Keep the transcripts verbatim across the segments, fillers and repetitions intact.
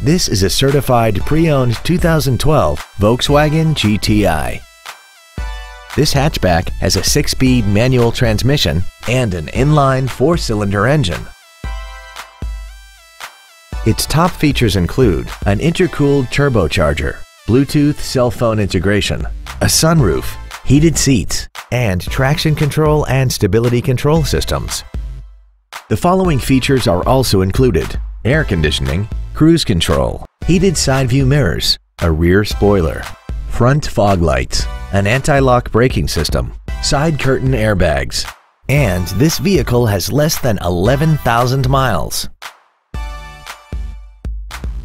This is a certified pre-owned two thousand twelve Volkswagen G T I. This hatchback has a six-speed manual transmission and an inline four-cylinder engine. Its top features include an intercooled turbocharger, Bluetooth cell phone integration, a sunroof, heated seats, and traction control and stability control systems. The following features are also included: air conditioning, cruise control, heated side view mirrors, a rear spoiler, front fog lights, an anti-lock braking system, side curtain airbags, and this vehicle has less than eleven thousand miles.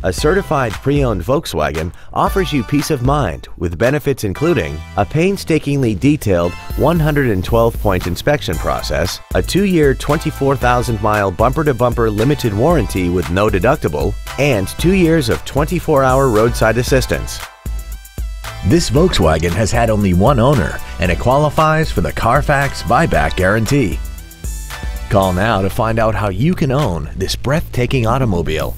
A certified pre-owned Volkswagen offers you peace of mind with benefits including a painstakingly detailed one hundred twelve point inspection process, a two-year twenty-four thousand mile bumper-to-bumper limited warranty with no deductible, and two years of twenty-four hour roadside assistance. This Volkswagen has had only one owner and it qualifies for the Carfax buyback guarantee. Call now to find out how you can own this breathtaking automobile.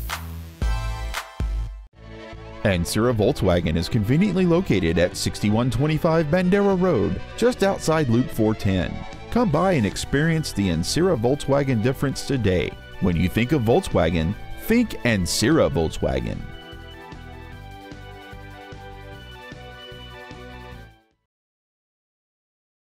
Ancira Volkswagen is conveniently located at sixty-one twenty-five Bandera Road, just outside Loop four ten. Come by and experience the Ancira Volkswagen difference today. When you think of Volkswagen, think Ancira Volkswagen.